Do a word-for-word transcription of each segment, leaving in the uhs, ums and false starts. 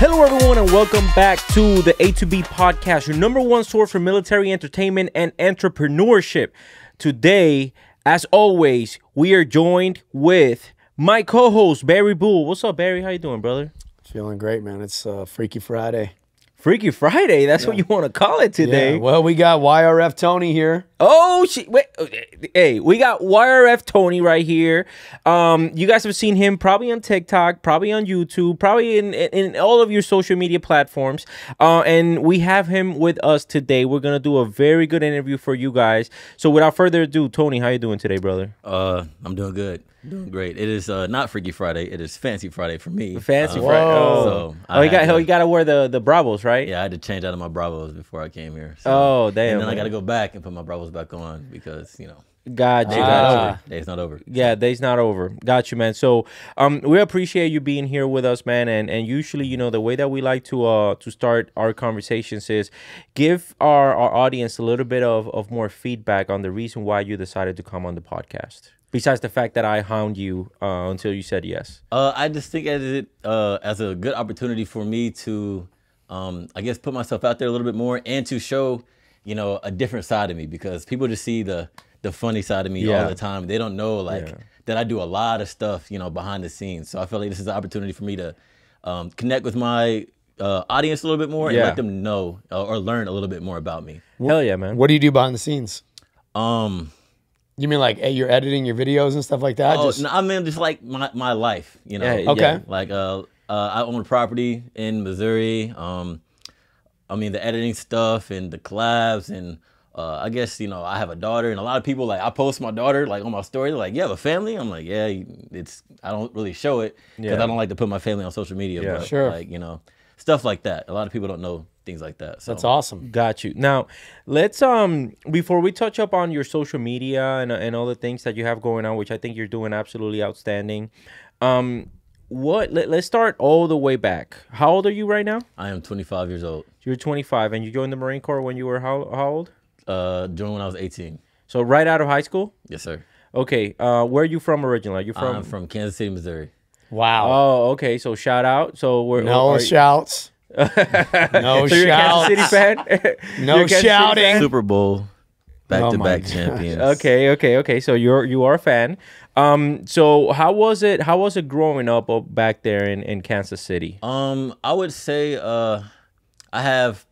Hello everyone and welcome back to the A to B Podcast, your number one source for military entertainment and entrepreneurship. Today, as always, we are joined with my co-host, Barry Bull. What's up, Barry? How you doing, brother? Feeling great, man. It's uh, Freaky Friday. Freaky Friday? That's yeah. what you want to call it today. Yeah. Well, we got Y R F Tony here. Oh, she, wait, hey, we got Y R F Tony right here. Um, you guys have seen him probably on TikTok, probably on YouTube, probably in, in, in all of your social media platforms. Uh, and we have him with us today. We're going to do a very good interview for you guys. So without further ado, Tony, how you doing today, brother? Uh, I'm doing good. Doing great. It is uh, not Freaky Friday. It is Fancy Friday for me. Fancy um, Friday. Oh, so oh you got to, you got to wear the the Bravos, right? Yeah, I had to change out of my Bravos before I came here. So. Oh, damn! And then man. I got to go back and put my Bravos back on because you know. Got you. Uh, day's not over. Yeah, day's not over. Got you, man. So, um, we appreciate you being here with us, man. And and usually, you know, the way that we like to uh to start our conversations is give our our audience a little bit of of more feedback on the reason why you decided to come on the podcast. Besides the fact that I hound you uh, until you said yes, uh, I just think as it uh, as a good opportunity for me to, um, I guess, put myself out there a little bit more and to show, you know, a different side of me because people just see the the funny side of me yeah. all the time. They don't know like yeah. that I do a lot of stuff, you know, behind the scenes. So I feel like this is an opportunity for me to um, connect with my uh, audience a little bit more yeah. and let them know uh, or learn a little bit more about me. Hell yeah, man! What do you do behind the scenes? Um. You mean like hey, you're editing your videos and stuff like that? Oh, just... no, I mean just like my, my life, you know. Yeah, okay. Yeah. Like uh, uh, I own property in Missouri. Um, I mean the editing stuff and the collabs and uh, I guess you know I have a daughter and a lot of people like I post my daughter like on my story like you have a family. I'm like yeah, it's I don't really show it because yeah. I don't like to put my family on social media. Yeah, but, sure. Like you know stuff like that. A lot of people don't know. Things like that. So. That's awesome. Got you. Now, let's um before we touch up on your social media and and all the things that you have going on, which I think you're doing absolutely outstanding. Um, what? Let, let's start all the way back. How old are you right now? I am twenty-five years old. You're twenty-five, and you joined the Marine Corps when you were how how old? Uh, joined when I was eighteen. So right out of high school. Yes, sir. Okay. Uh, where are you from originally? Are you from? I'm from Kansas City, Missouri. Wow. Oh, okay. So shout out. So we're no shouts. no so shouting. no shouting. Super Bowl, back-to-back champions. Okay, okay, okay. So you're you are a fan. Um, so how was it? How was it growing up up back there in in Kansas City? Um, I would say uh, I have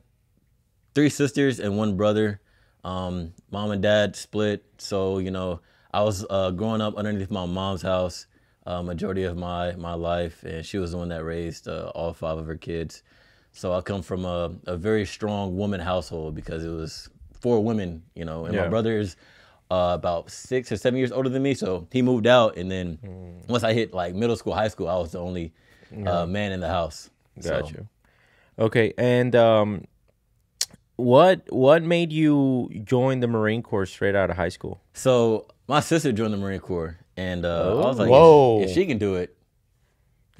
three sisters and one brother. Um, mom and dad split, so you know I was uh, growing up underneath my mom's house uh, majority of my my life, and she was the one that raised uh, all five of her kids. So I come from a, a very strong woman household because it was four women, you know, and yeah. my brother is uh, about six or seven years older than me. So he moved out. And then mm. once I hit like middle school, high school, I was the only yeah. uh, man in the house. Got so. you. Okay. And um, what what made you join the Marine Corps straight out of high school? So my sister joined the Marine Corps and uh, I was like, whoa. If, if she can do it.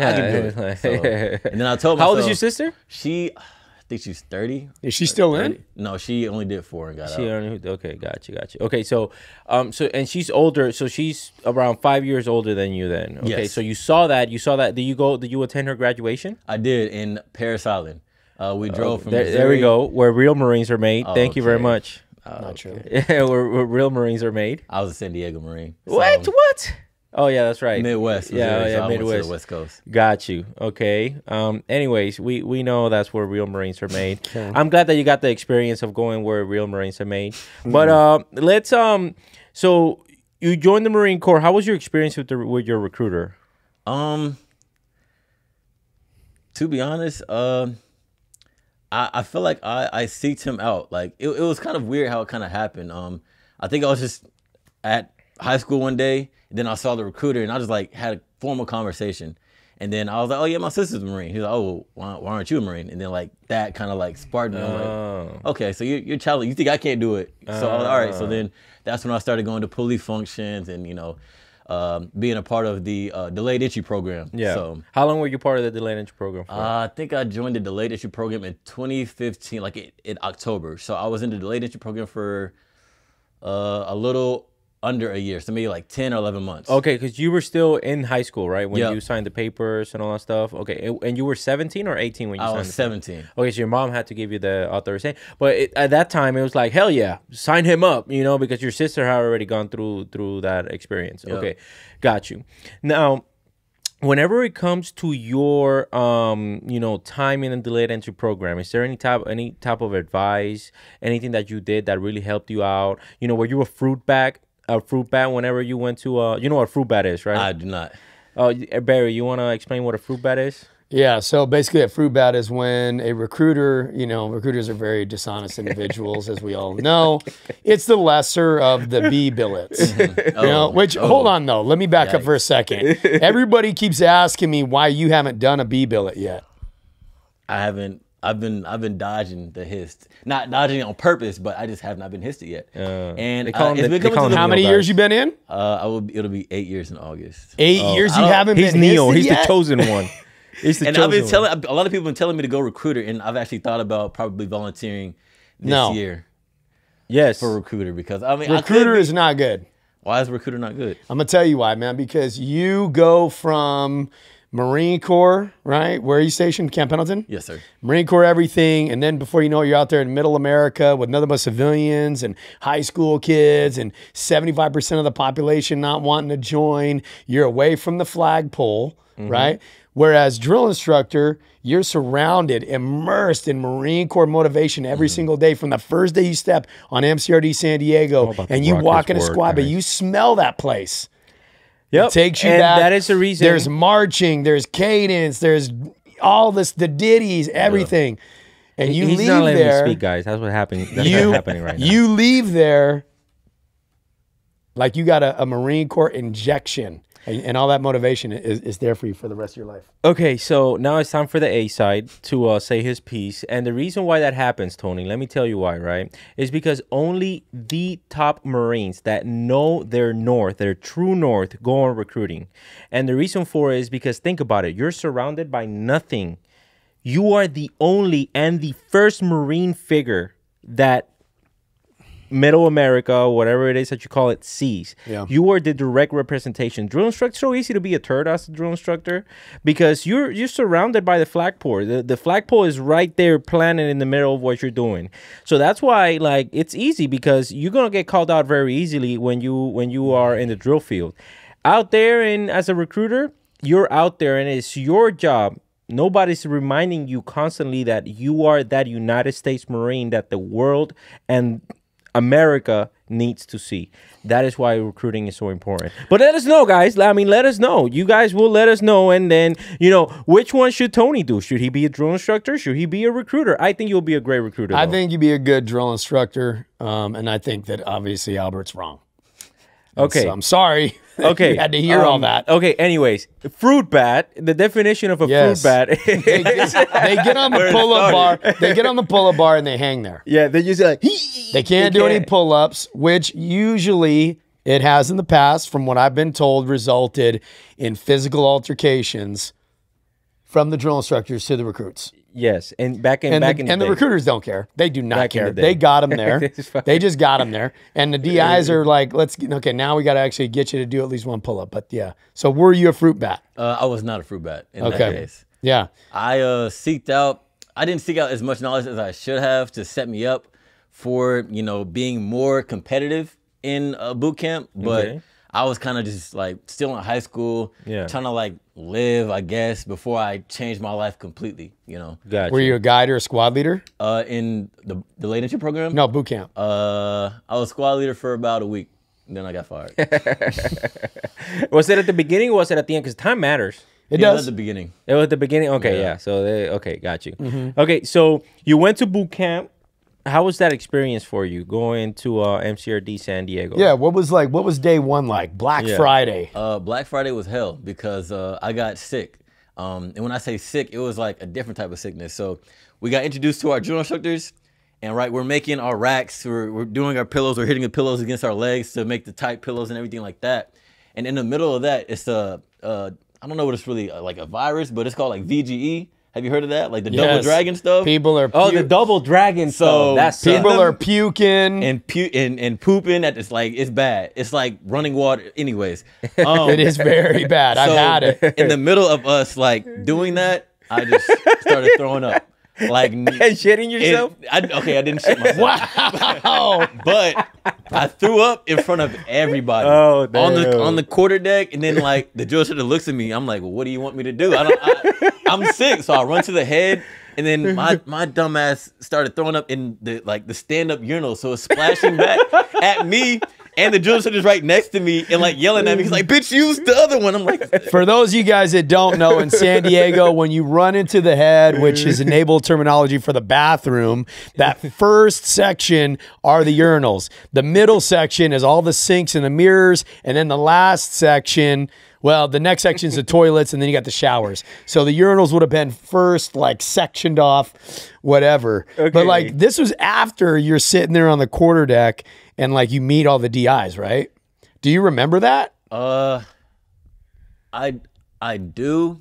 I can do it. So, and then I told myself, how old is your sister? She, I think she's thirty. Is she still thirty? In? No, she only did four and got she out. Only, okay, gotcha, gotcha. Okay, so, um, so and she's older, so she's around five years older than you. Then, okay, yes. so you saw that, you saw that. Did you go? Did you attend her graduation? I did in Parris Island. Uh, we drove oh, from there, there. We go, where real Marines are made. Oh, Thank okay. you very much. Uh, Not true. Yeah, where, where real Marines are made. I was a San Diego Marine. So. What? What? Oh yeah, that's right. Midwest, Missouri, yeah, yeah, so Midwest, I went to the West Coast. Got you. Okay. Um. Anyways, we we know that's where real Marines are made. Okay. I'm glad that you got the experience of going where real Marines are made. But mm. uh, let's um. So you joined the Marine Corps. How was your experience with the with your recruiter? Um. To be honest, um, uh, I I feel like I I seeked him out. Like it it was kind of weird how it kind of happened. Um, I think I was just at high school one day. Then I saw the recruiter and I just like had a formal conversation. And then I was like, oh yeah, my sister's a Marine. He's like, oh, why, why aren't you a Marine? And then like that kind of like sparked me. Oh. Like, okay, so you're, you're challenged. You think I can't do it. Uh. So I was like, all right. So then that's when I started going to police functions and, you know, um, being a part of the uh, delayed issue program. Yeah. So, how long were you part of the delayed issue program for? Uh, I think I joined the delayed issue program in twenty fifteen, like in October. So I was in the delayed issue program for uh, a little under a year, so maybe like ten or eleven months. Okay, because you were still in high school, right, when yep. you signed the papers and all that stuff? Okay, and you were seventeen or eighteen when you I signed? I was seventeen. Papers? Okay, so your mom had to give you the authorization. But it, at that time, it was like, hell yeah, sign him up, you know, because your sister had already gone through through that experience. Yep. Okay, got you. Now, whenever it comes to your, um, you know, time in the delayed entry program, is there any type, any type of advice, anything that you did that really helped you out? You know, were you a fruit bag, a fruit bat whenever you went to, uh, you know what a fruit bat is, right? I do not. Oh, uh, Barry, you want to explain what a fruit bat is? Yeah, so basically a fruit bat is when a recruiter, you know, recruiters are very dishonest individuals, as we all know. It's the lesser of the B billets. Mm-hmm. oh, you know, which, oh. hold on, though. Let me back Yikes. up for a second. Everybody keeps asking me why you haven't done a B billet yet. I haven't. I've been I've been dodging the hist, not dodging it on purpose, but I just have not been histed yet. Uh, and uh, it's been coming to how many years you been in? Uh, I will. Be, it'll be eight years in August. Eight oh, years you haven't been. He's Neo. He's the chosen one. It's the and I've been one. telling a lot of people have been telling me to go recruiter, and I've actually thought about probably volunteering this no. year. Yes, for recruiter because I mean recruiter I be, is not good. Why is recruiter not good? I'm gonna tell you why, man. Because you go from Marine Corps, right? Where are you stationed? Camp Pendleton? Yes, sir. Marine Corps, everything. And then before you know it, you're out there in middle America with nothing but civilians and high school kids and seventy-five percent of the population not wanting to join. You're away from the flagpole, mm-hmm. right? Whereas drill instructor, you're surrounded, immersed in Marine Corps motivation every mm-hmm. single day from the first day you step on M C R D San Diego and you walk in a squad, but you smell that place. Yep. It takes you and back. That is the reason. There's marching, there's cadence, there's all this, the ditties, everything. Yep. And you He's leave not letting there. Me speak, guys. That's what happened. That's you, what's happening right now. You leave there like you got a, a Marine Corps injection, and, and all that motivation is, is there for you for the rest of your life. Okay, so now it's time for the A side to uh, say his piece. And the reason why that happens, Tony, let me tell you why, right? Is because only the top Marines that know their North, their true North, go on recruiting. And the reason for it is because think about it. You're surrounded by nothing. You are the only and the first Marine figure that Middle America, whatever it is that you call it, sees. Yeah. You are the direct representation. Drill instructor, so easy to be a turd as a drill instructor because you're you're surrounded by the flagpole. The, the flagpole is right there planted in the middle of what you're doing. So that's why like it's easy because you're gonna get called out very easily when you when you are in the drill field. Out there and as a recruiter, you're out there and it's your job. Nobody's reminding you constantly that you are that United States Marine that the world and America needs to see. That is why recruiting is so important. But let us know, guys. I mean, let us know. You guys will let us know. And then, you know, which one should Tony do? Should he be a drill instructor? Should he be a recruiter? I think you'll be a great recruiter. I though. think you'd be a good drill instructor. Um, and I think that obviously Albert's wrong. Okay. So I'm sorry. Okay. You had to hear um, all that. Okay. Anyways, fruit bat, the definition of a yes. fruit bat. They, they get on the pull-up bar. They get on the pull-up bar and they hang there. Yeah. They just like, they can't they do can't. any pull-ups, which usually it has in the past, from what I've been told, resulted in physical altercations from the drill instructors to the recruits. Yes, and back in and back the, in the and day. the recruiters don't care. They do not back care. The they got them there. They just got them there. And the D Is are like, let's get, okay. Now we got to actually get you to do at least one pull up. But yeah. So were you a fruit bat? Uh, I was not a fruit bat in okay. that case. Yeah. I uh, seeked out. I didn't seek out as much knowledge as I should have to set me up for you know being more competitive in a boot camp. But okay. I was kind of just like still in high school, yeah. trying to like live, I guess, before I changed my life completely, you know. Gotcha. Were you a guide or a squad leader? Uh, in the delayed entry program? No, boot camp. Uh, I was squad leader for about a week. Then I got fired. Was it at the beginning or was it at the end? Because time matters. It yeah, does. It was at the beginning. It was at the beginning? Okay, yeah. yeah. So, they, okay, got you. Mm-hmm. Okay, so you went to boot camp. How was that experience for you going to uh, M C R D San Diego? Yeah, what was like? What was day one like? Black yeah. Friday. Uh, Black Friday was hell because uh, I got sick, um, and when I say sick, it was like a different type of sickness. So we got introduced to our drill instructors, and right, we're making our racks, we're, we're doing our pillows, we're hitting the pillows against our legs to make the tight pillows and everything like that. And in the middle of that, it's a, a I don't know what it's really like a virus, but it's called like V G E. Have you heard of that? Like the yes. double dragon stuff? People are Oh, the double dragon so stuff. So people are puking. And, pu and and pooping. At It's like, it's bad. It's like running water. Anyways. Um, it is very bad. So I've had it. In the middle of us like doing that, I just started throwing up. Like and shitting yourself? It, I, okay, I didn't shit myself. Wow! But I threw up in front of everybody oh, damn. on the on the quarter deck, and then like the drill shooter looks at me. I'm like, well, "What do you want me to do? I don't, I, I'm sick." So I run to the head, and then my my dumbass started throwing up in the like the stand up urinal, so it's splashing back at me. And the drill shooter's right next to me and like yelling at me. He's like, bitch, use the other one. I'm like. For those of you guys that don't know, in San Diego, when you run into the head, which is enabled terminology for the bathroom, that first section are the urinals. The middle section is all the sinks and the mirrors. And then the last section, well, the next section is the toilets, and then you got the showers. So the urinals would have been first, like, sectioned off, whatever. Okay. But, like, this was after you're sitting there on the quarter deck and, like, you meet all the D Is, right? Do you remember that? Uh, I I do.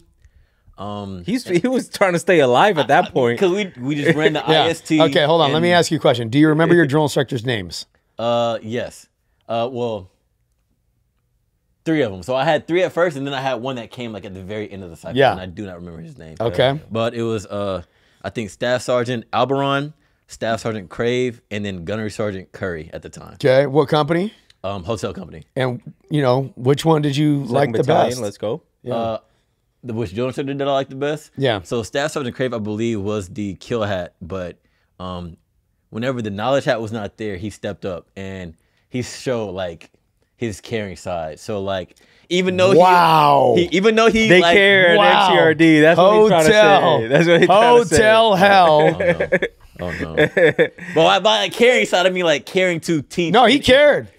Um, He's, he was trying to stay alive at that I, point. Because we, we just ran the yeah. I S T. Okay, hold on. And... Let me ask you a question. Do you remember your drill instructors' names? Uh, yes. Uh, well... Three of them. So I had three at first, and then I had one that came like at the very end of the cycle. Yeah. And I do not remember his name. Okay. But, but it was, uh, I think, Staff Sergeant Albaron, Staff Sergeant Crave, and then Gunnery Sergeant Curry at the time. Okay. What company? Um, Hotel Company. And, you know, which one did you Second like battalion, the best? Let's go. Yeah. Uh, the, which drill instructor did I like the best? Yeah. So Staff Sergeant Crave, I believe, was the kill hat, but um, whenever the knowledge hat was not there, he stepped up and he showed like, his caring side. So like, even though wow, he, he even though he they like, care wow. at M C R D. That's hotel. What he's trying to say. That's what he's hotel trying to say. Hotel hell. Oh no. Oh, no. But by like, caring side, I mean like caring to teach. No, he cared.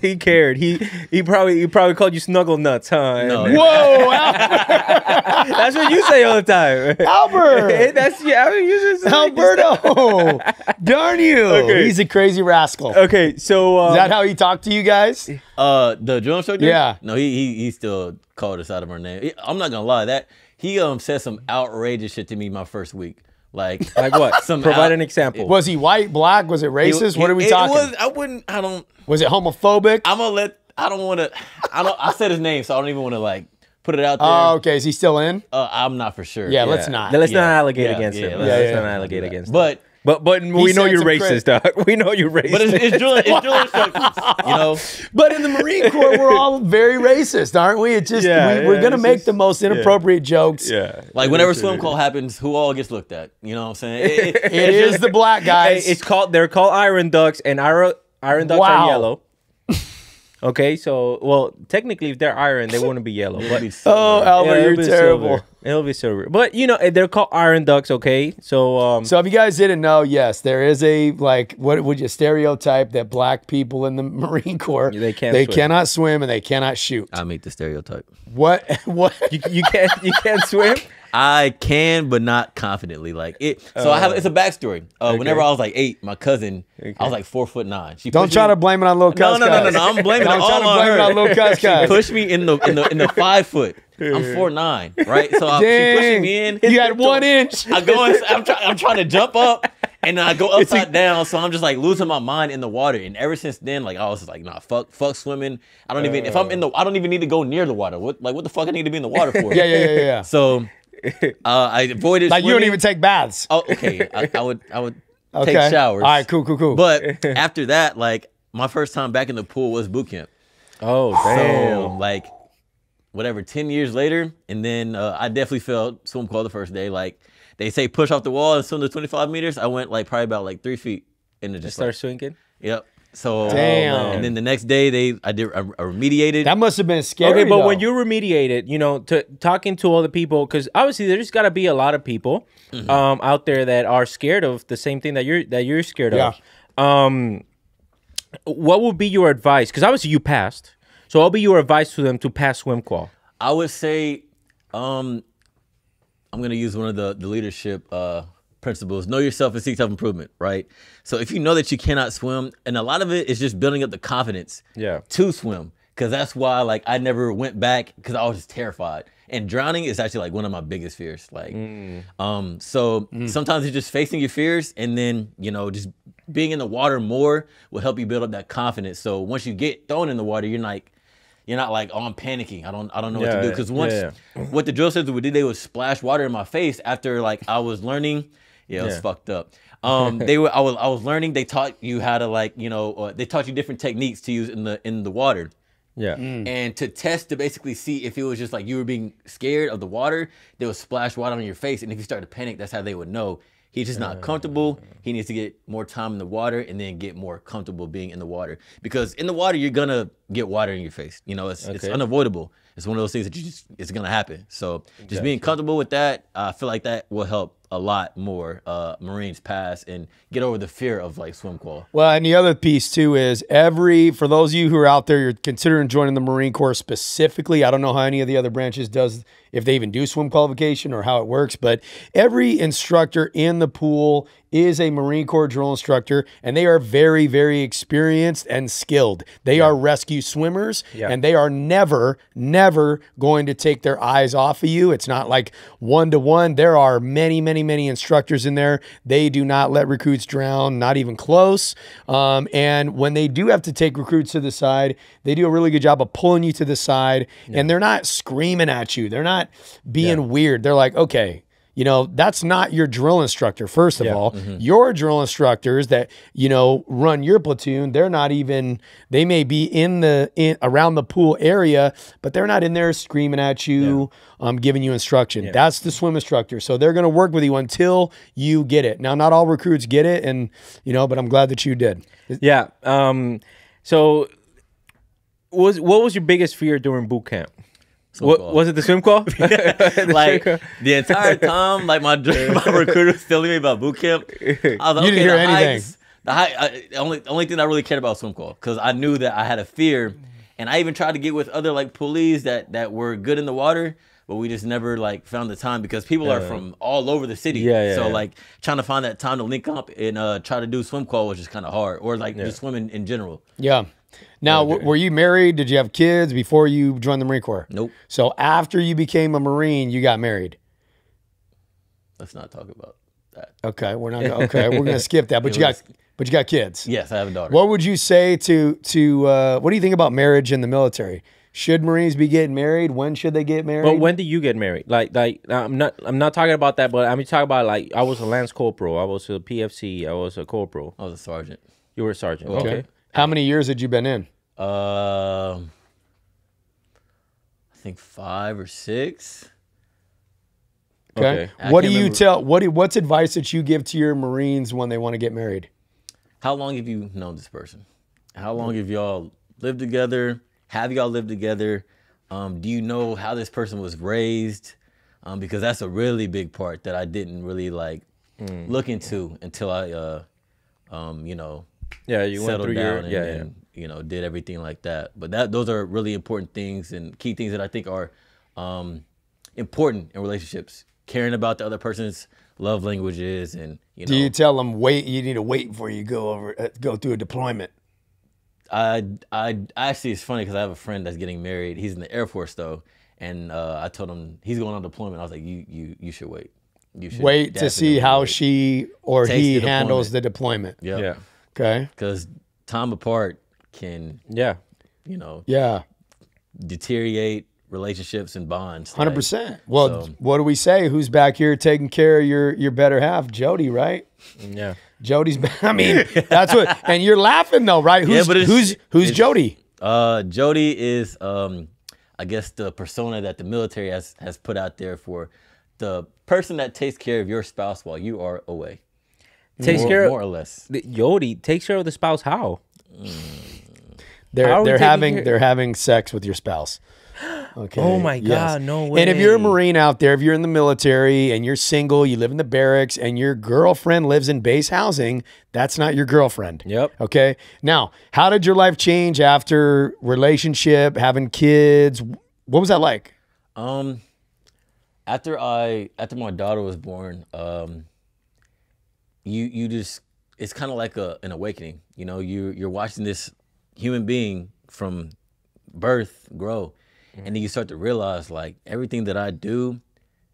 he cared. He he probably he probably called you snuggle nuts, huh? No. Whoa, Albert. That's what you say all the time, Albert. That's yeah. I mean, you just Alberto. Darn you! Okay. He's a crazy rascal. Okay, so um, is that how he talked to you guys? Uh, the drill instructor. Yeah. No, he he he still called us out of our name. I'm not gonna lie, that he um said some outrageous shit to me my first week. Like like what? Some Provide an example. Was he white, black? Was it racist? It, what are we it, talking? It was, I wouldn't. I don't. Was it homophobic? I'm gonna let. I don't want to. I don't. I said his name, so I don't even want to like put it out there. Oh, okay. Is he still in? Uh, I'm not for sure. Yeah, yeah. let's not. Let's yeah. not allegate yeah, against yeah, him. Yeah, let's yeah, let's yeah, not yeah. allegate yeah. against. But him. but but we know you're racist, dog. We know you're racist. But it's, it's drilling. It's drilling instructors, you know. But in the Marine Corps, we're all very racist, aren't we? It's just yeah, we, yeah, we're gonna make just, the most inappropriate yeah. jokes. Yeah. Like whenever swim call happens, who all gets looked at? You know what I'm saying? It, it, it is the black guys. It's called. They're called iron ducks, and iron. Iron ducks wow. are yellow. Okay, so, well, technically, if they're iron, they wouldn't be yellow. But, be oh, Albert, yeah, you're terrible. Silver. It'll be silver. But, you know, they're called iron ducks, okay? So, um, so if you guys didn't know, yes, there is a, like, what would you stereotype that black people in the Marine Corps, they, can't they swim. cannot swim and they cannot shoot. I meet the stereotype. What? What? You, you, can't, you can't swim? I can, but not confidently. Like it. So uh, I have. It's a backstory. Uh, okay. Whenever I was like eight, my cousin, okay. I was like four foot nine. She don't try me, to blame it on Lil Cuz. No, no, no, no, no. I'm blaming it, all trying to blame it on Lil Cuz. She pushed me in the in the in the five foot. I'm four nine, right? So I, she pushed me in. You had one inch. I go. In, I'm trying. I'm trying to jump up. And then I go upside down, so I'm just like losing my mind in the water. And ever since then, like I was just like, nah, fuck, fuck swimming. I don't even. Uh, if I'm in the, I don't even need to go near the water. What, like, what the fuck I need to be in the water for? yeah, yeah, yeah, yeah. So. Uh, I avoided like swimming. You don't even take baths. Oh, okay. I, I would I would okay. take showers. All right, cool, cool, cool. But after that, like my first time back in the pool was boot camp. Oh, damn! So, like whatever, ten years later, and then uh, I definitely felt swim call the first day. Like they say, push off the wall and swim to twenty-five meters. I went like probably about like three feet, and it just start like, swinging. Yep. So damn. Um, and then the next day they I did I, I remediated. That must have been scary. Okay, but though. when you remediated, you know, to talking to other people, because obviously there's got to be a lot of people mm-hmm. um, out there that are scared of the same thing that you're that you're scared yeah. of. Um, what would be your advice? Because obviously you passed, so what would be your advice to them to pass swim call? I would say, um, I'm gonna use one of the the leadership. Uh, Principles. Know yourself and seek self-improvement, right? So if you know that you cannot swim, and a lot of it is just building up the confidence yeah. to swim. Cause that's why, like, I never went back because I was just terrified. And drowning is actually like one of my biggest fears. Like, mm. um, so mm. sometimes it's just facing your fears, and then, you know, just being in the water more will help you build up that confidence. So once you get thrown in the water, you're like, you're not like, oh, I'm panicking. I don't, I don't know yeah, what to do. Cause once yeah, yeah. what the drill sisters would do, they would splash water in my face after like I was learning. Yeah, it was yeah. fucked up. Um, they were, I was, I was learning. They taught you how to like, you know, uh, they taught you different techniques to use in the in the water. Yeah. Mm. And to test to basically see if it was just like you were being scared of the water, they would splash water on your face. And if you start to panic, that's how they would know. He's just not comfortable. He needs to get more time in the water and then get more comfortable being in the water. Because in the water, you're going to get water in your face. You know, it's, okay. it's unavoidable. It's one of those things that you just, it's going to happen. So just exactly. being comfortable with that, I feel like that will help a lot more uh, Marines pass and get over the fear of like swim qual. Well, and the other piece too is every, for those of you who are out there, you're considering joining the Marine Corps specifically. I don't know how any of the other branches does, if they even do swim qualification or how it works, but every instructor in the pool is a Marine Corps drill instructor, and they are very, very experienced and skilled. They yeah. are rescue swimmers, yeah. and they are never, never going to take their eyes off of you. It's not like one-to-one. There are many, many, many instructors in there. They do not let recruits drown, not even close. Um, and when they do have to take recruits to the side, they do a really good job of pulling you to the side, yeah. and they're not screaming at you. They're not being yeah. weird. They're like, okay, you know, that's not your drill instructor, first of yeah. all. Mm-hmm. Your drill instructors that, you know, run your platoon, they're not even, they may be in the, in, around the pool area, but they're not in there screaming at you, yeah. um, giving you instruction. Yeah. That's the swim instructor. So they're going to work with you until you get it. Now, not all recruits get it, and, you know, but I'm glad that you did. Yeah. Um, so was, what was your biggest fear during boot camp? What, was it the swim call? the like swim call? The entire time, like my, my recruiter was telling me about boot camp. I was like, you okay, didn't hear the anything. Heights, the, height, I, the only only thing I really cared about was swim call, because I knew that I had a fear, and I even tried to get with other like pullees that that were good in the water, but we just never like found the time because people yeah. are from all over the city. Yeah, yeah, so yeah. like trying to find that time to link up and uh, try to do swim call was just kind of hard, or like yeah. just swimming in general. Yeah. Now, w were you married? Did you have kids before you joined the Marine Corps? Nope. So after you became a Marine, you got married. Let's not talk about that. Okay, we're not. Okay, we're gonna skip that. But you got, but you got kids. Yes, I have a daughter. What would you say to to? Uh, what do you think about marriage in the military? Should Marines be getting married? When should they get married? But when did you get married? Like, like I'm not, I'm not talking about that. But I'm talking about like I was a Lance Corporal. I was a P F C. I was a Corporal. I was a Sergeant. You were a Sergeant. Okay. okay. How many years had you been in? Uh, I think five or six. Okay. okay. What do you remember. tell? What do, what's advice that you give to your Marines when they want to get married? How long have you known this person? How long have y'all lived together? Have y'all lived together? Um, do you know how this person was raised? Um, because that's a really big part that I didn't really like mm. look into until I, uh, um, you know. Yeah, you went through down your, and, yeah, yeah. and, you know, did everything like that. But that those are really important things and key things that I think are um, important in relationships. Caring about the other person's love languages, and you know. Do you tell them wait? You need to wait before you go over uh, go through a deployment. I I actually it's funny because I have a friend that's getting married. He's in the Air Force though, and uh, I told him he's going on deployment. I was like, you you you should wait. You should wait to see how wait. she or Takes he the handles the deployment. Yep. Yeah. Okay. Because time apart can, yeah, you know, yeah, deteriorate relationships and bonds. Hundred like, percent. Well, so. What do we say? Who's back here taking care of your your better half, Jody? Right? Yeah. Jody's back. I mean, that's what. And you're laughing though, right? Who's, yeah, but it's, who's who's it's, Jody? Uh, Jody is, um, I guess, the persona that the military has has put out there for the person that takes care of your spouse while you are away. Takes more, care of, more or less. The, Yodi takes care of the spouse. How? Mm. They're how they're having care? they're having sex with your spouse. Okay. Oh my yes. God! No way. And if you're a Marine out there, if you're in the military and you're single, you live in the barracks, and your girlfriend lives in base housing, that's not your girlfriend. Yep. Okay. Now, how did your life change after relationship, having kids? What was that like? Um, after I after my daughter was born, um. You you just it's kind of like a an awakening. You know, you you're watching this human being from birth, grow. Mm-hmm. And then you start to realize, like, everything that I do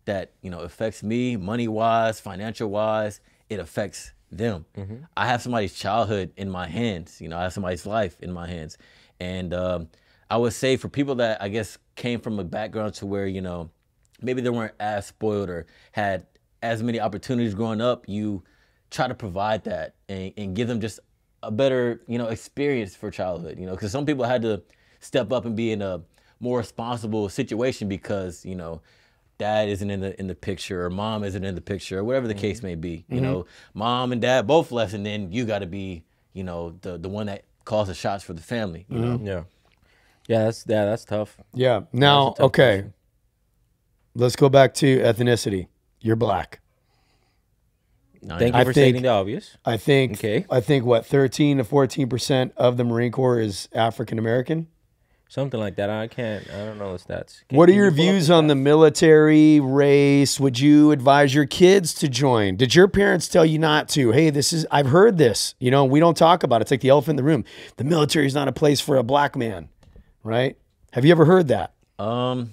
that, you know, affects me money-wise, financial-wise, it affects them. Mm-hmm. I have somebody's childhood in my hands. You know, I have somebody's life in my hands. And um, I would say for people that, I guess, came from a background to where, you know, maybe they weren't as spoiled or had as many opportunities growing up, you try to provide that and, and give them just a better, you know, experience for childhood, you know, because some people had to step up and be in a more responsible situation because, you know, dad isn't in the in the picture or mom isn't in the picture or whatever the mm-hmm. case may be. You mm-hmm. know, mom and dad both left, and then you got to be, you know, the the one that calls the shots for the family. You mm-hmm. know, yeah, yeah, that's yeah, that's tough. Yeah. Now, tough okay, question. Let's go back to ethnicity. You're black. Nine. Thank you I for think, stating the obvious. I think. Okay. I think what thirteen to fourteen percent of the Marine Corps is African American. Something like that. I can't, I don't know the stats. Can, what are your you views on the military, race? Would you advise your kids to join? Did your parents tell you not to? Hey, this is, I've heard this, you know, we don't talk about it. It's like the elephant in the room. The military is not a place for a black man, right? Have you ever heard that? Um,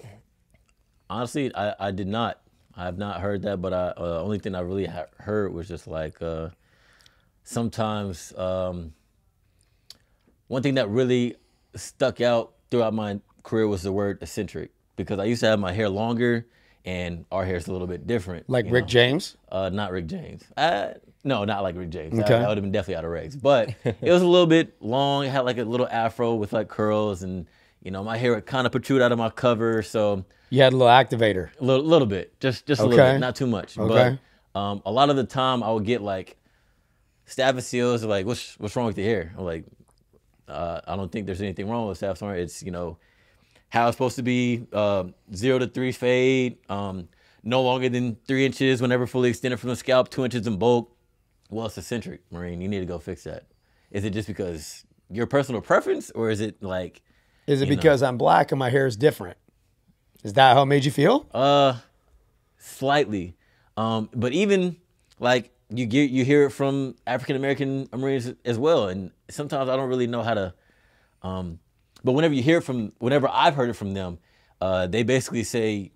honestly, I, I did not. I have not heard that, but I, uh, the only thing I really ha heard was just like, uh, sometimes, um, one thing that really stuck out throughout my career was the word eccentric, because I used to have my hair longer and our hair's a little bit different. Like Rick know? James? Uh, not Rick James. I, no, not like Rick James. Okay. I, I would have been definitely out of regs. But it was a little bit long. It had like a little afro with like curls, and you know, my hair would kind of protrude out of my cover. So you had a little activator. A little, little bit, just just a okay. little bit, not too much. Okay. But um, a lot of the time I would get like Staff and SEALs like, what's what's wrong with your hair? I'm like, Uh, I don't think there's anything wrong with Staff Sergeant. It's, you know, how it's supposed to be, uh, zero to three fade, um, no longer than three inches whenever fully extended from the scalp, two inches in bulk. Well, it's eccentric, Marine. You need to go fix that. Is it just because your personal preference, or is it like... Is it because know, I'm black and my hair is different? Is that how it made you feel? Uh, slightly. Um, but even like... You get, you hear it from African American Marines as well, and sometimes I don't really know how to. Um, but whenever you hear it from, whenever I've heard it from them, uh, they basically say,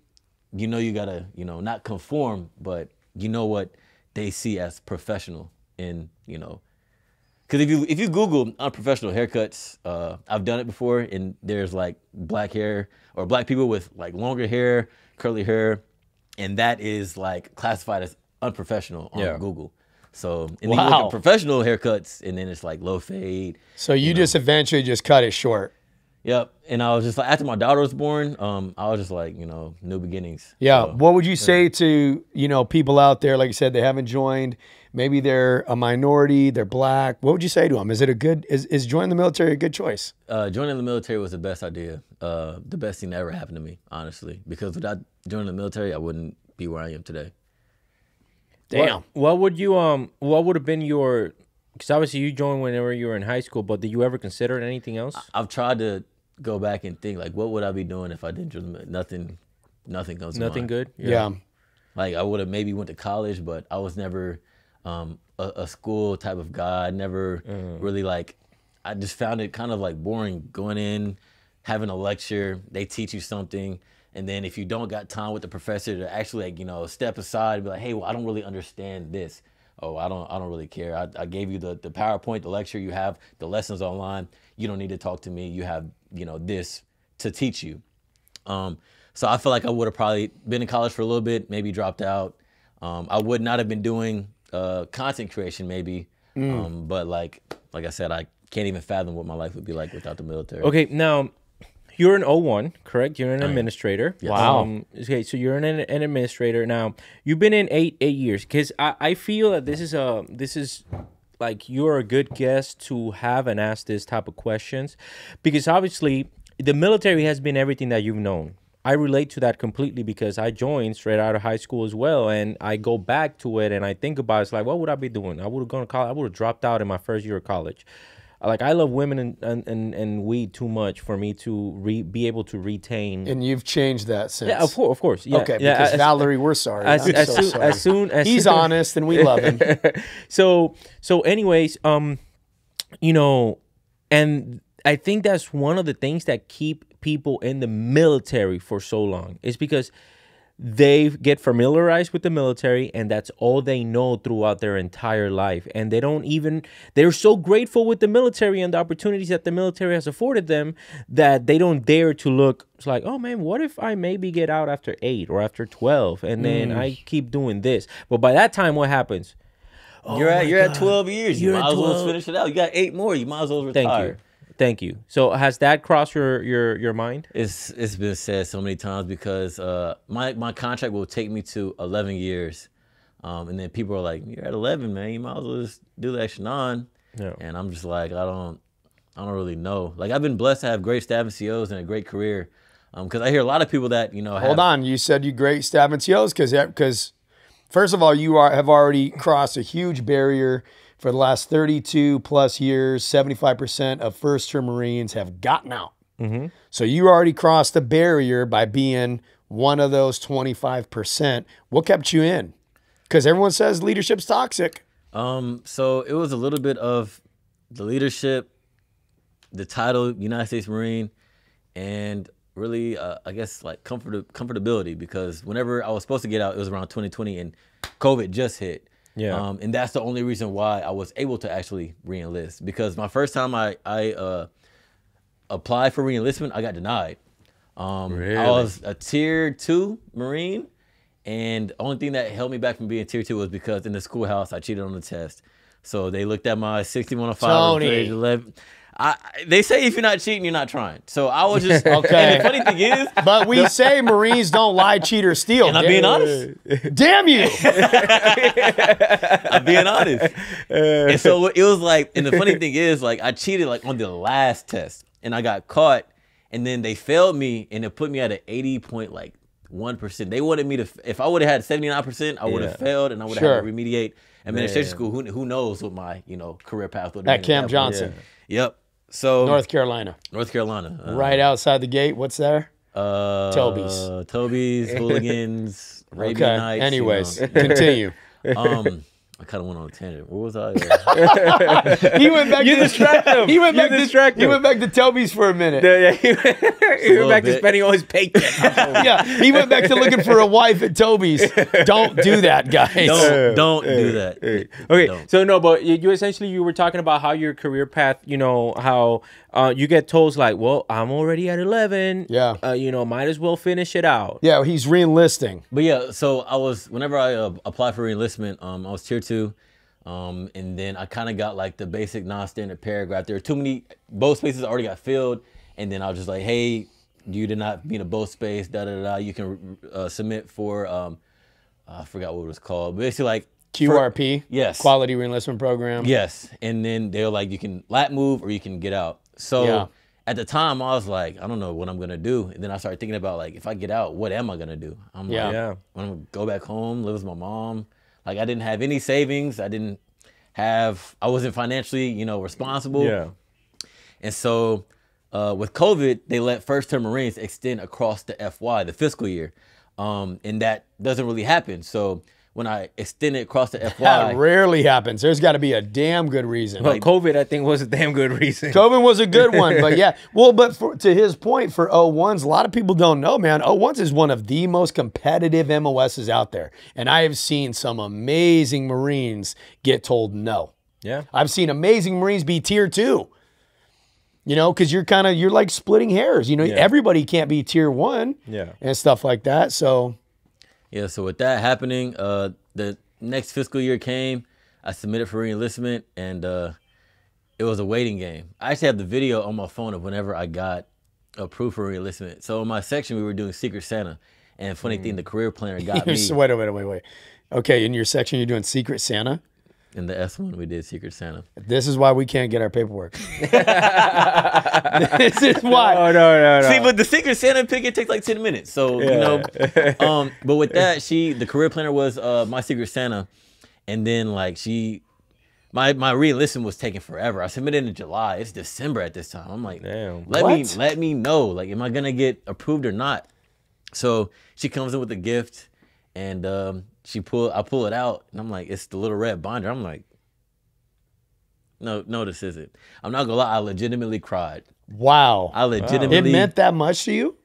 you know, you gotta, you know, not conform, but you know what they see as professional, and you know, because if you if you Google unprofessional haircuts, uh, I've done it before, and there's like black hair or black people with like longer hair, curly hair, and that is like classified as unprofessional on yeah. Google. So, and wow. then you look at professional haircuts, and then it's like low fade. So you, you know. just eventually just cut it short. Yep. And I was just like, after my daughter was born, um, I was just like, you know, new beginnings. Yeah. So, what would you say yeah. to, you know, people out there, like you said, they haven't joined, maybe they're a minority, they're black. What would you say to them? Is it a good, is, is joining the military a good choice? Uh, joining the military was the best idea. Uh, the best thing that ever happened to me, honestly, because without joining the military, I wouldn't be where I am today. Damn. What, what would you um? What would have been your? Because obviously you joined whenever you were in high school, but did you ever consider anything else? I've tried to go back and think, like, what would I be doing if I didn't join the? Nothing, nothing comes. Nothing to mind. Good. Yeah. yeah. Like I would have maybe went to college, but I was never um a, a school type of guy. I never mm. really like. I just found it kind of like boring going in, having a lecture. They teach you something. And then if you don't got time with the professor to actually, like, you know, step aside and be like, hey, well, I don't really understand this. Oh, I don't I don't really care. I, I gave you the, the PowerPoint, the lecture. You have the lessons online. You don't need to talk to me. You have, you know, this to teach you. Um, so I feel like I would have probably been in college for a little bit, maybe dropped out. Um, I would not have been doing uh, content creation maybe. Mm. Um, but like, like I said, I can't even fathom what my life would be like without the military. Okay, now... You're an O one, correct? You're an administrator. Yes. Wow. Um, okay, so you're an, an administrator now. You've been in eight eight years, because I, I feel that this is a this is like you're a good guest to have and ask this type of questions, because obviously the military has been everything that you've known. I relate to that completely because I joined straight out of high school as well, and I go back to it and I think about it, it's like, what would I be doing? I would have gone to college. I would have dropped out in my first year of college. Like, I love women and, and, and, and weed too much for me to re, be able to retain. And you've changed that since. Yeah, of course. Of course yeah, okay, yeah, because as, Valerie, we're sorry. As, as, so soon, sorry. as soon as He's soon, honest and we love him. so, so anyways, um, you know, and I think that's one of the things that keep people in the military for so long. It's because they get familiarized with the military, and that's all they know throughout their entire life. And they don't even, they're so grateful with the military and the opportunities that the military has afforded them that they don't dare to look. It's like, oh man, what if I maybe get out after eight or after twelve, and then mm. I keep doing this? But by that time, what happens? Oh, you're at, you're God. at twelve years. You you're might as well finish it out. You got eight more. You might as well retire. Thank you. Thank you. So has that crossed your your your mind? It's it's been said so many times because uh, my my contract will take me to eleven years, um, and then people are like, "You're at eleven, man. You might as well just do the extra nine." Yeah. And I'm just like, I don't, I don't really know. Like I've been blessed to have great staff and C Os and a great career, because um, I hear a lot of people that you know. Have... Hold on, you said you great staff and C Os because because first of all, you are have already crossed a huge barrier. For the last thirty-two plus years, seventy-five percent of first-term Marines have gotten out. Mm-hmm. So you already crossed the barrier by being one of those twenty-five percent. What kept you in? Because everyone says leadership's toxic. Um, so it was a little bit of the leadership, the title, United States Marine, and really, uh, I guess, like comfort comfortability. Because whenever I was supposed to get out, it was around twenty twenty, and COVID just hit. Yeah, um, and that's the only reason why I was able to actually re-enlist, because my first time I, I uh, applied for re-enlistment, I got denied. Um, really? I was a tier two Marine, and the only thing that held me back from being tier two was because in the schoolhouse, I cheated on the test. So they looked at my sixty-one oh five Tony. Page eleven. I, they say if you're not cheating, you're not trying. So I was just okay. And the funny thing is, but we say Marines don't lie, cheat, or steal. And I'm being honest. Damn you! I'm being honest. And so it was like, and the funny thing is, like I cheated like on the last test, and I got caught, and then they failed me, and it put me at an eighty point like one percent. They wanted me to. If I would have had seventy-nine percent, I would have yeah. failed, and I would have sure. had to remediate administration school. Who who knows what my you know career path would have been at Camp Johnson. Yeah. Yep. So North Carolina. North Carolina. Uh, right outside the gate. What's there? Uh, Toby's. Toby's, hooligans, Arabian okay. Nights. Anyways, you know. Continue. Um, I kind of went on a tangent. Where was I? he went back. You to distract him. He went you back distract to. Him. He went back to Toby's for a minute. Yeah, he went, he went back bit. to spending all his paycheck. yeah, he went back to looking for a wife at Toby's. Don't do that, guys. Don't, don't do that. Okay, don't. So no, but you essentially you were talking about how your career path. You know how uh, you get told like, well, I'm already at eleven. Yeah. Uh, you know, might as well finish it out. Yeah, he's re-enlisting. But yeah, so I was whenever I uh, applied for re-enlistment, um, I was tier two. Too. Um, and then I kind of got like the basic non-standard paragraph. There are too many, both spaces already got filled. And then I was just like, hey, you did not meet a both space, da, da, da. You can uh, submit for, um, I forgot what it was called. Basically like. Q R P? For, yes. Quality Reenlistment Program. Yes. And then they were like, you can lat move or you can get out. So yeah. at the time I was like, I don't know what I'm going to do. And then I started thinking about like, if I get out, what am I going to do? I'm yeah. like, yeah. I'm going to go back home, live with my mom. Like I didn't have any savings. I didn't have, I wasn't financially, you know, responsible. Yeah. And so uh, with COVID, they let first-term Marines extend across the F Y, the fiscal year. Um, and that doesn't really happen. So when I extended across the F Y. That rarely happens. There's gotta be a damn good reason. Well, like, COVID, I think, was a damn good reason. COVID was a good one, but yeah. Well, but for, to his point, for O ones, a lot of people don't know, man. O ones is one of the most competitive M O Ss out there. And I have seen some amazing Marines get told no. Yeah. I've seen amazing Marines be tier two. You know, because you're kind of, you're like splitting hairs. You know, yeah. everybody can't be tier one yeah. and stuff like that, so. Yeah, so with that happening, uh, the next fiscal year came. I submitted for re-enlistment, and uh, it was a waiting game. I actually have the video on my phone of whenever I got approved for re-enlistment. So in my section, we were doing Secret Santa, and funny mm. thing, the career planner got me. Wait, wait, wait, wait. Okay, in your section, you're doing Secret Santa? In the S one, we did Secret Santa. This is why we can't get our paperwork. this is why. No, no, no, no. See, but the Secret Santa picket takes like ten minutes. So, yeah. you know, um, but with that, she, the career planner was uh, my Secret Santa. And then like she, my, my re-enlistment was taking forever. I submitted in July. It's December at this time. I'm like, damn, let what? me, let me know. Like, am I going to get approved or not? So she comes in with a gift and um, she pull, I pull it out and I'm like, it's the little red binder. I'm like, no, no, this isn't. I'm not gonna lie, I legitimately cried. Wow. I legitimately. Wow. It meant that much to you?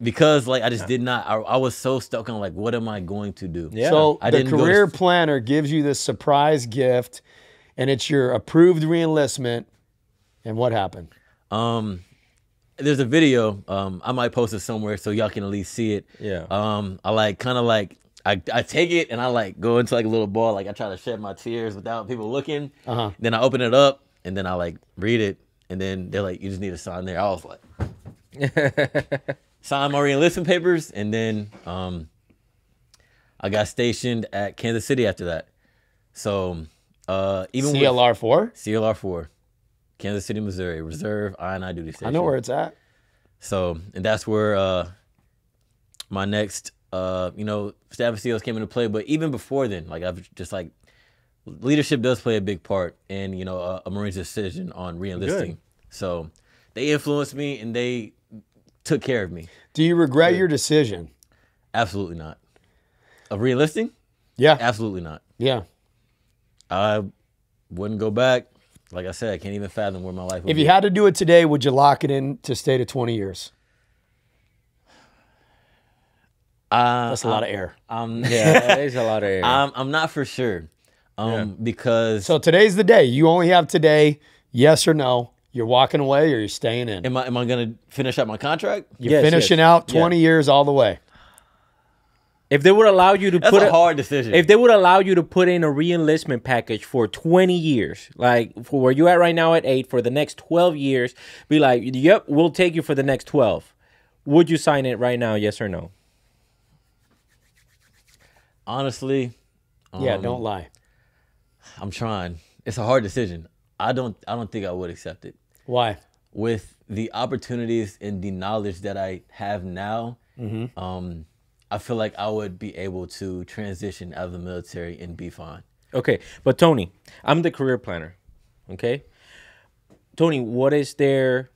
Because like I just did not, I, I was so stuck on like, what am I going to do? Yeah. So I the didn't career to... planner gives you this surprise gift and it's your approved reenlistment. And what happened? Um, there's a video, um, I might post it somewhere so y'all can at least see it. Yeah. Um, I like kind of like, I, I take it and I like go into like a little ball, like I try to shed my tears without people looking. Uh-huh. Then I open it up and then I like read it. And then they're like, you just need to sign there. I was like, sign my reenlistment papers. And then um, I got stationed at Kansas City after that. So uh, even C L R four? C L R four, Kansas City, Missouri, Reserve I and I Duty Station. I know where it's at. So, and that's where uh, my next, uh, you know, Staff of SEALs came into play. But even before then, like I've just like, leadership does play a big part in, you know, a, a Marine's decision on reenlisting. So they influenced me and they took care of me. Do you regret yeah. your decision? Absolutely not. Of reenlisting? Yeah. Absolutely not. Yeah. I wouldn't go back. Like I said, I can't even fathom where my life would If you be. had to do it today, would you lock it in to stay to twenty years? Uh, That's a I'm, lot of air. Um, yeah, that is a lot of air. I'm, I'm not for sure. Um, yeah. because so today's the day. You only have today. Yes or no? You're walking away or you're staying in. Am I? Am I going to finish out my contract? You're yes, finishing yes. out twenty yeah. years all the way. If they would allow you to That's put a, a hard decision. If they would allow you to put in a reenlistment package for twenty years, like for where you at right now at eight, for the next twelve years, be like, yep, we'll take you for the next twelve. Would you sign it right now? Yes or no? Honestly, um, yeah. Don't lie. I'm trying. It's a hard decision. I don't I don't think I would accept it. Why? With the opportunities and the knowledge that I have now, mm-hmm. um, I feel like I would be able to transition out of the military and be fine. Okay. But Tony, I'm the career planner. Okay. Tony, what is there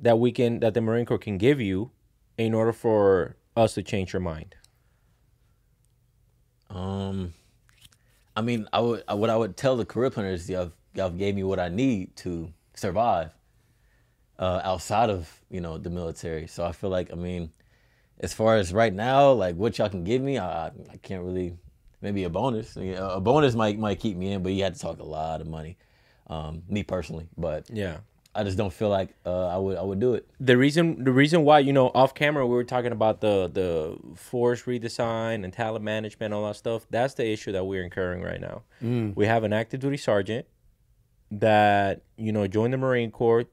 that we can that the Marine Corps can give you in order for us to change your mind? Um I mean, I would, I, what I would tell the career planners, y'all gave me what I need to survive uh, outside of, you know, the military. So I feel like, I mean, as far as right now, like what y'all can give me, I, I can't really, maybe a bonus. A bonus might might keep me in, but you had to talk a lot of money, um, me personally. But yeah, I just don't feel like uh, I would I would do it. The reason the reason why, you know, off camera we were talking about the the force redesign and talent management, all that stuff. That's the issue that we're incurring right now. Mm. We have an active duty sergeant that, you know, joined the Marine Corps.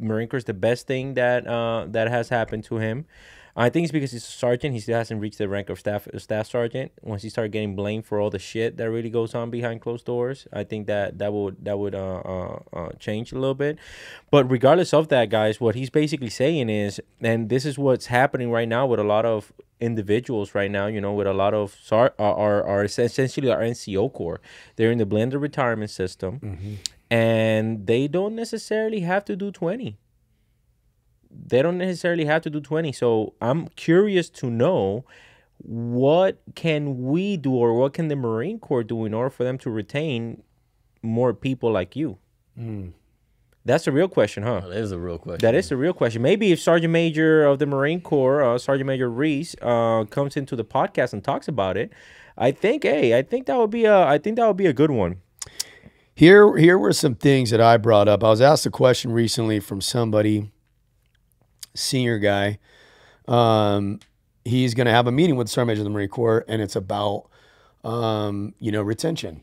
Marine Corps is the best thing that uh, that has happened to him. I think it's because he's a sergeant. He still hasn't reached the rank of staff staff sergeant. Once he started getting blamed for all the shit that really goes on behind closed doors, I think that that would that would uh, uh, uh, change a little bit. But regardless of that, guys, what he's basically saying is, and this is what's happening right now with a lot of individuals right now, you know, with a lot of sar are are essentially our N C O Corps. They're in the blended retirement system, mm-hmm. and they don't necessarily have to do twenty. They don't necessarily have to do twenty. So I'm curious to know, what can we do or what can the Marine Corps do in order for them to retain more people like you? Mm. That's a real question, huh? Oh, that is a real question. That is a real question. Maybe if Sergeant Major of the Marine Corps, uh, Sergeant Major Reese, uh, comes into the podcast and talks about it, I think, hey, I think that would be a, I think that would be a good one. Here, here were some things that I brought up. I was asked a question recently from somebody. Senior guy, um, he's going to have a meeting with the Sergeant Major of the Marine Corps, and it's about, um, you know, retention.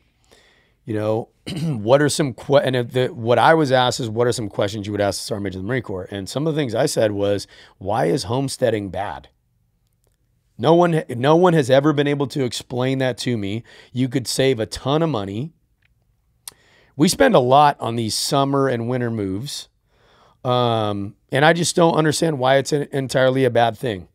You know, what are some que and if the, what I was asked is, what are some questions you would ask the Sergeant Major of the Marine Corps? And some of the things I said was, why is homesteading bad? No one, no one has ever been able to explain that to me. You could save a ton of money. We spend a lot on these summer and winter moves. Um, and I just don't understand why it's an entirely a bad thing.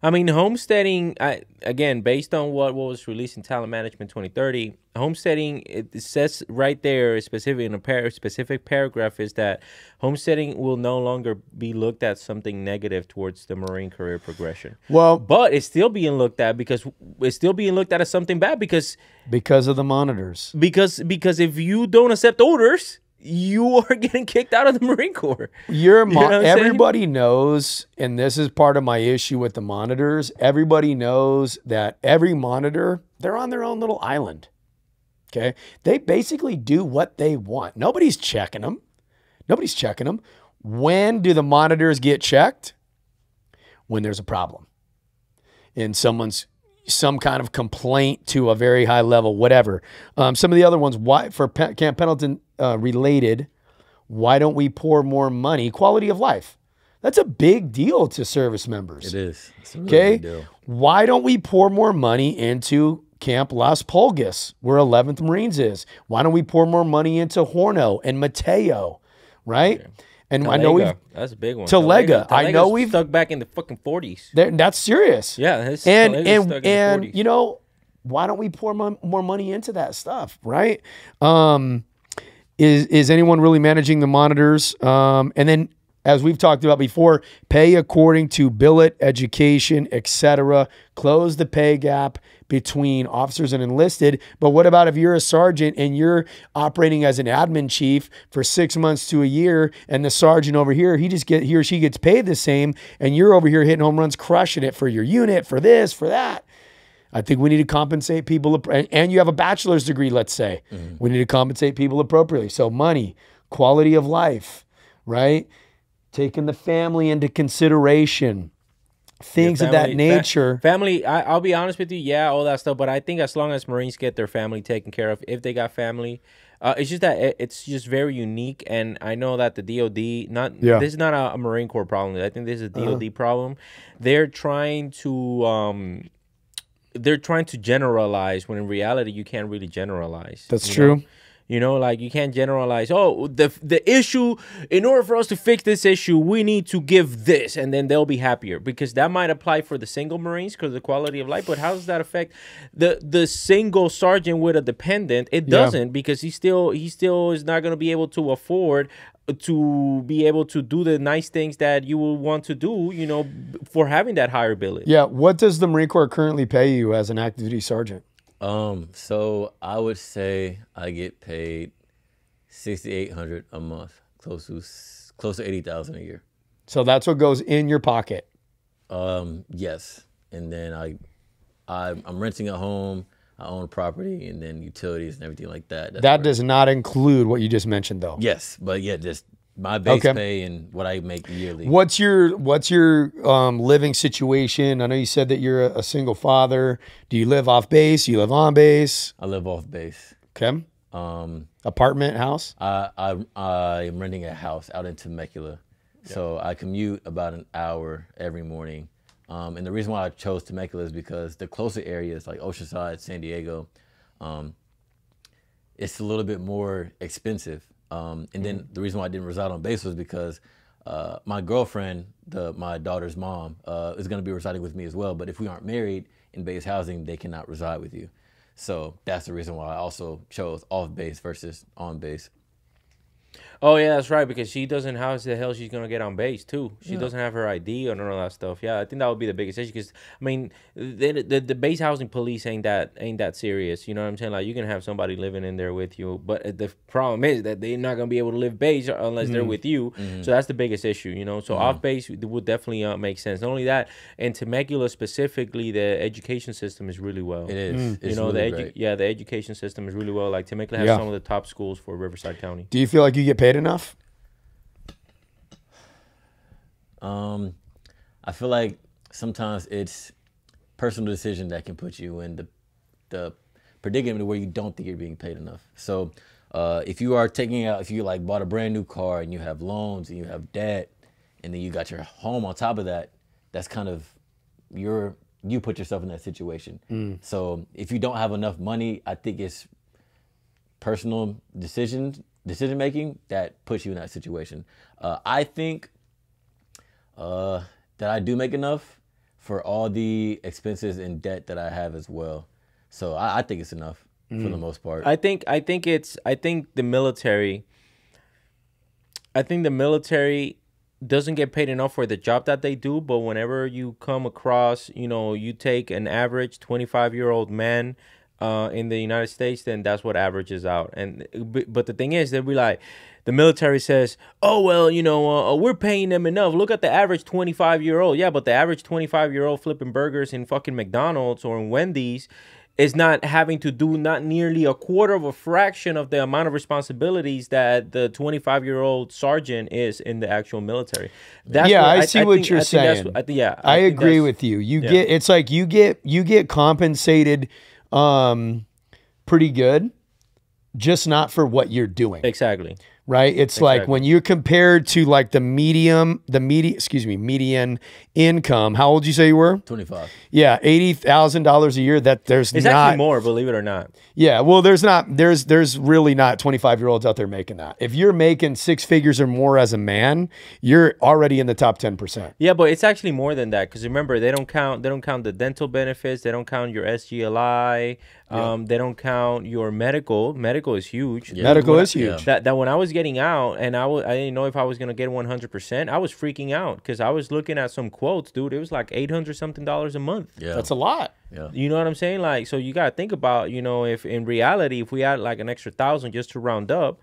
I mean, homesteading, I, again, based on what, what was released in Talent Management twenty thirty, homesteading, it says right there, specific, in a par specific paragraph, is that homesteading will no longer be looked at something negative towards the Marine career progression. Well, but it's still being looked at because it's still being looked at as something bad because because of the monitors. Because because if you don't accept orders, you are getting kicked out of the Marine Corps. You're mo you know everybody saying? knows, and this is part of my issue with the monitors, everybody knows that every monitor, they're on their own little island, okay? They basically do what they want. Nobody's checking them. Nobody's checking them. When do the monitors get checked? When there's a problem. And someone's... some kind of complaint to a very high level, whatever. Um, some of the other ones, why for Pe Camp Pendleton uh, related, why don't we pour more money? Quality of life. That's a big deal to service members. It is. It's a really okay? big deal. Why don't we pour more money into Camp Las Pulgas, where eleventh Marines is? Why don't we pour more money into Horno and Mateo, right? Okay. And Delega. I know we've that's a big one. Delega. Delega. I know we've stuck back in the fucking forties. That's serious. Yeah, it's, and Delega's and stuck in and the forties. You know, why don't we pour mo more money into that stuff, right? Um, is is anyone really managing the monitors? Um, and then, as we've talked about before, pay according to billet, education, et cetera. Close the pay gap between officers and enlisted. But what about if you're a sergeant and you're operating as an admin chief for six months to a year, and the sergeant over here, he just get he or she gets paid the same, and you're over here hitting home runs, crushing it for your unit, for this, for that? I think we need to compensate people, and you have a bachelor's degree, let's say. Mm-hmm. We need to compensate people appropriately. So money, quality of life, right? Taking the family into consideration. Things yeah, family, of that nature. Fa family, I, I'll be honest with you, yeah, all that stuff. But I think as long as Marines get their family taken care of, if they got family, uh, it's just that it, it's just very unique. And I know that the D O D, not yeah. this is not a, a Marine Corps problem. I think this is a D O D uh-huh. problem. They're trying to, um, they're trying to generalize when in reality you can't really generalize. That's true. Know? You know, like you can't generalize, oh, the the issue, in order for us to fix this issue, we need to give this, and then they'll be happier. Because that might apply for the single Marines because of the quality of life, but how does that affect the the single sergeant with a dependent? It doesn't, yeah. because he still he still is not going to be able to afford to be able to do the nice things that you will want to do, you know, for having that higher billet. Yeah, what does the Marine Corps currently pay you as an active duty sergeant? Um, so I would say I get paid sixty-eight hundred dollars a month, close to close to eighty thousand dollars a year. So that's what goes in your pocket. Um, yes, and then I, I I'm renting a home, I own a property, and then utilities and everything like that. That's that does I'm not include what you just mentioned, though. Yes, but yeah, just my base okay. pay and what I make yearly. What's your what's your um, living situation? I know you said that you're a, a single father. Do you live off base? Do you live on base? I live off base. Okay. Um, apartment, house? I, I, I'm renting a house out in Temecula. Yeah. So I commute about an hour every morning. Um, and the reason why I chose Temecula is because the closer areas like Oceanside, San Diego, um, it's a little bit more expensive. Um, and then the reason why I didn't reside on base was because uh, my girlfriend, the, my daughter's mom, uh, is going to be residing with me as well. But if we aren't married in base housing, they cannot reside with you. So that's the reason why I also chose off base versus on base. Oh, yeah, that's right, because she doesn't know how the hell she's going to get on base, too. She yeah. doesn't have her I D and all that stuff. Yeah, I think that would be the biggest issue because, I mean, the, the, the base housing police ain't that ain't that serious. You know what I'm saying? Like, you can have somebody living in there with you, but the problem is that they're not going to be able to live base unless mm. they're with you. Mm. So that's the biggest issue, you know? So mm. off base would definitely uh, make sense. Not only that, in Temecula specifically, the education system is really well. It is. Mm. You it's know, really the great. Yeah, the education system is really well. Like, Temecula has yeah. some of the top schools for Riverside County. Do you feel like you get paid enough? Um, I feel like sometimes it's personal decision that can put you in the, the predicament where you don't think you're being paid enough. So uh, if you are taking out, if you like bought a brand new car and you have loans and you have debt and then you got your home on top of that, that's kind of your, you put yourself in that situation. Mm. So if you don't have enough money, I think it's personal decisions decision making that puts you in that situation. Uh, I think uh, that I do make enough for all the expenses and debt that I have as well. So I, I think it's enough mm. for the most part. I think I think it's I think the military. I think the military doesn't get paid enough for the job that they do, but whenever you come across, you know, you take an average twenty-five year old man uh, in the United States, then that's what averages out. And but the thing is, they'll be like, the military says, oh, well, you know, uh, we're paying them enough. Look at the average twenty-five-year-old. Yeah, but the average twenty-five-year-old flipping burgers in fucking McDonald's or in Wendy's is not having to do not nearly a quarter of a fraction of the amount of responsibilities that the twenty-five-year-old sergeant is in the actual military. That's yeah, I, I see I what think, you're I saying. What, I think, yeah, I, I think agree with you. You yeah. get it's like you get you get compensated um, pretty good, just not for what you're doing. Exactly. Right. It's exactly. like when you're compared to like the medium, the median, excuse me, median income. How old you say you were? twenty-five. Yeah. eighty thousand dollars a year. That there's it's not actually more, believe it or not. Yeah. Well, there's not, there's, there's really not twenty-five year olds out there making that. If you're making six figures or more as a man, you're already in the top ten percent. Yeah. But it's actually more than that. Cause remember, they don't count, they don't count the dental benefits. They don't count your S G L I. Yeah. Um, they don't count your medical. Medical is huge. Yeah. Medical when, is huge. Yeah. That, that when I was getting out and I, I didn't know if I was going to get one hundred percent, I was freaking out because I was looking at some quotes, dude. It was like eight hundred something dollars a month. Yeah. That's a lot. Yeah. You know what I'm saying? Like, so you got to think about, you know, if in reality, if we add like an extra thousand just to round up,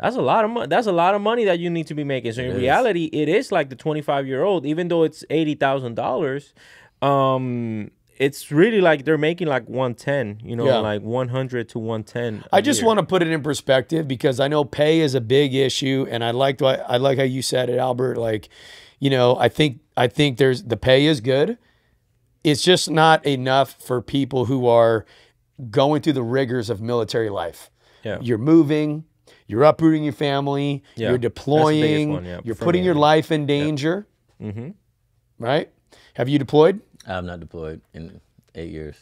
that's a lot of money. That's a lot of money that you need to be making. So in it reality, is. it is like the twenty-five year old, even though it's eighty thousand dollars, um, it's really like they're making like one ten, you know, yeah. like one hundred to one ten. I just year. want to put it in perspective because I know pay is a big issue, and I liked I like how you said it, Albert. Like, you know, I think I think there's the pay is good. It's just not enough for people who are going through the rigors of military life. Yeah, you're moving, you're uprooting your family, yeah. you're deploying, one, yeah, you're putting me, your yeah. life in danger. Yeah. Mm-hmm. Right? Have you deployed? I have not deployed in eight years.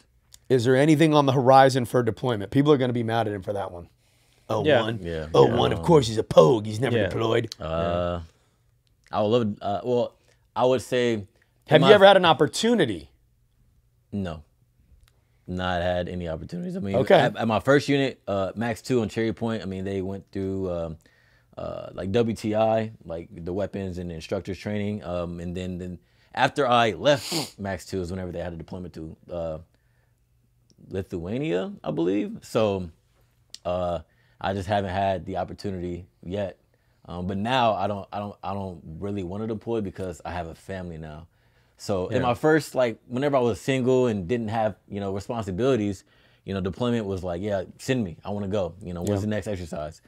Is there anything on the horizon for deployment? People are going to be mad at him for that one. Oh yeah. one, yeah. oh yeah. one. Of course, he's a pogue. He's never yeah. deployed. Uh, yeah. I would love. Uh, well, I would say. Have you I, ever had an opportunity? No, not had any opportunities. I mean, okay. At, at my first unit, uh, Max two on Cherry Point. I mean, they went through um, uh, like W T I, like the weapons and the instructors training, um, and then then. After I left Max two is whenever they had a deployment to uh, Lithuania, I believe. So uh, I just haven't had the opportunity yet. Um, but now I don't, I don't, I don't really want to deploy because I have a family now. So yeah. in my first, like, whenever I was single and didn't have, you know, responsibilities, you know, deployment was like, yeah, send me, I want to go. You know, when's yeah. the next exercise?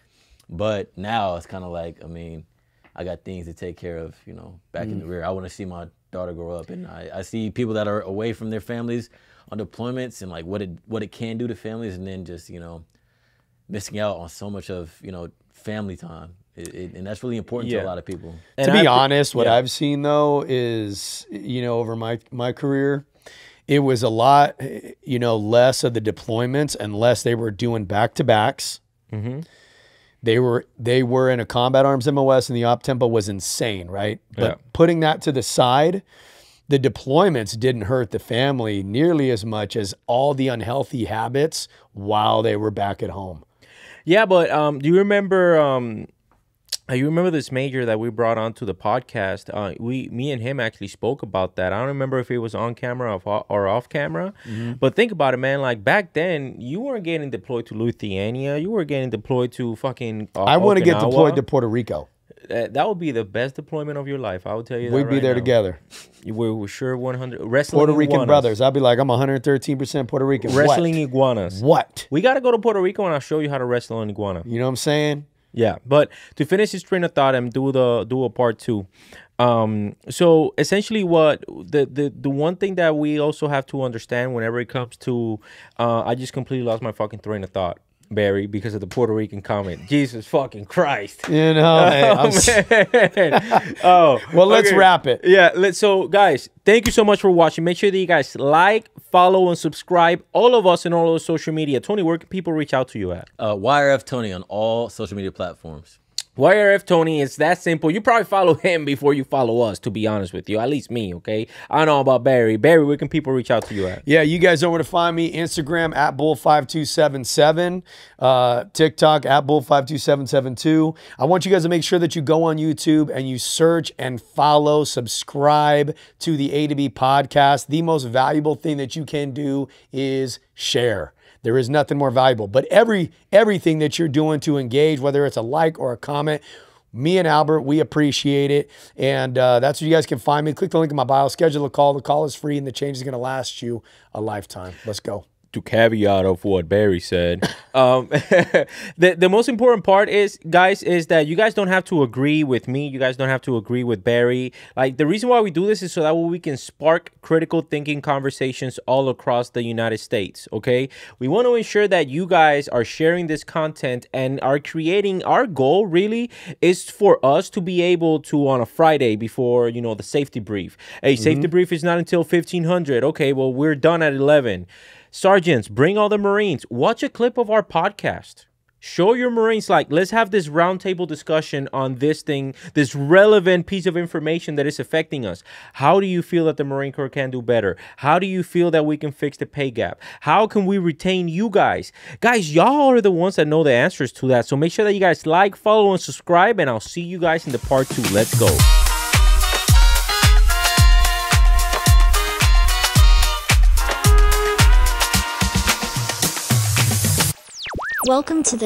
But now it's kind of like, I mean, I got things to take care of, you know, back mm. in the rear. I want to see my daughter grow up, and I, I see people that are away from their families on deployments and like what it what it can do to families, and then just, you know, missing out on so much of, you know, family time, it, it, and that's really important yeah. to a lot of people. And to be I've, honest what yeah. I've seen though is, you know, over my my career, it was a lot, you know, less of the deployments unless they were doing back-to-backs. Mm-hmm. They were they were in a combat arms M O S, and the op tempo was insane, right? But yeah. putting that to the side, the deployments didn't hurt the family nearly as much as all the unhealthy habits while they were back at home. Yeah, but um, do you remember? Um, you remember this major that we brought onto the podcast? Uh, we, me, and him actually spoke about that. I don't remember if it was on camera or off camera, mm-hmm. but think about it, man. Like back then, you weren't getting deployed to Lithuania. You were getting deployed to fucking. Uh, I want to get deployed to Puerto Rico. Uh, that would be the best deployment of your life. I would tell you. That We'd right be there now. together. We were sure one hundred wrestling Puerto Rican iguanas. brothers. I'd be like, I'm one hundred thirteen percent Puerto Rican. Wrestling what? iguanas. What? We got to go to Puerto Rico, and I'll show you how to wrestle an iguana. You know what I'm saying? Yeah, but to finish his train of thought and do the do a part two. Um, so essentially, what the, the the one thing that we also have to understand whenever it comes to, uh, I just completely lost my fucking train of thought, Barry, because of the Puerto Rican comment. Jesus fucking Christ! You know, man, oh, man. oh well, let's okay. wrap it. Yeah, let's. So guys, thank you so much for watching. Make sure that you guys like, follow, and subscribe. All of us and all of social media. Tony, where can people reach out to you at? Uh, Y R F Tony on all social media platforms. Y R F Tony, it's that simple. You probably follow him before you follow us, to be honest with you. At least me, okay? I don't know about Barry. Barry, where can people reach out to you at? Yeah, you guys know where to find me. Instagram, at Bull five two seven seven. Uh, TikTok, at Bull five two seven seven two. I want you guys to make sure that you go on YouTube and you search and follow, subscribe to the A to B Podcast. The most valuable thing that you can do is share. There is nothing more valuable. But every everything that you're doing to engage, whether it's a like or a comment, me and Albert, we appreciate it. And uh, that's where you guys can find me. Click the link in my bio. Schedule a call. The call is free, and the change is going to last you a lifetime. Let's go. To caveat of what Barry said, um, the, the most important part is, guys, is that you guys don't have to agree with me. You guys don't have to agree with Barry. Like, the reason why we do this is so that we can spark critical thinking conversations all across the United States, okay? We want to ensure that you guys are sharing this content and are creating. Our goal really is for us to be able to, on a Friday before, you know, the safety brief. Hey, mm-hmm. Safety brief is not until fifteen hundred. Okay, well, we're done at eleven. Sergeants, bring all the Marines. Watch a clip of our podcast. Show your Marines, like, let's have this roundtable discussion on this thing, this relevant piece of information that is affecting us. How do you feel that the Marine Corps can do better? How do you feel that we can fix the pay gap? How can we retain you guys? Guys, y'all are the ones that know the answers to that. So make sure that you guys like, follow, and subscribe, and I'll see you guys in the part two. Let's go. Welcome to the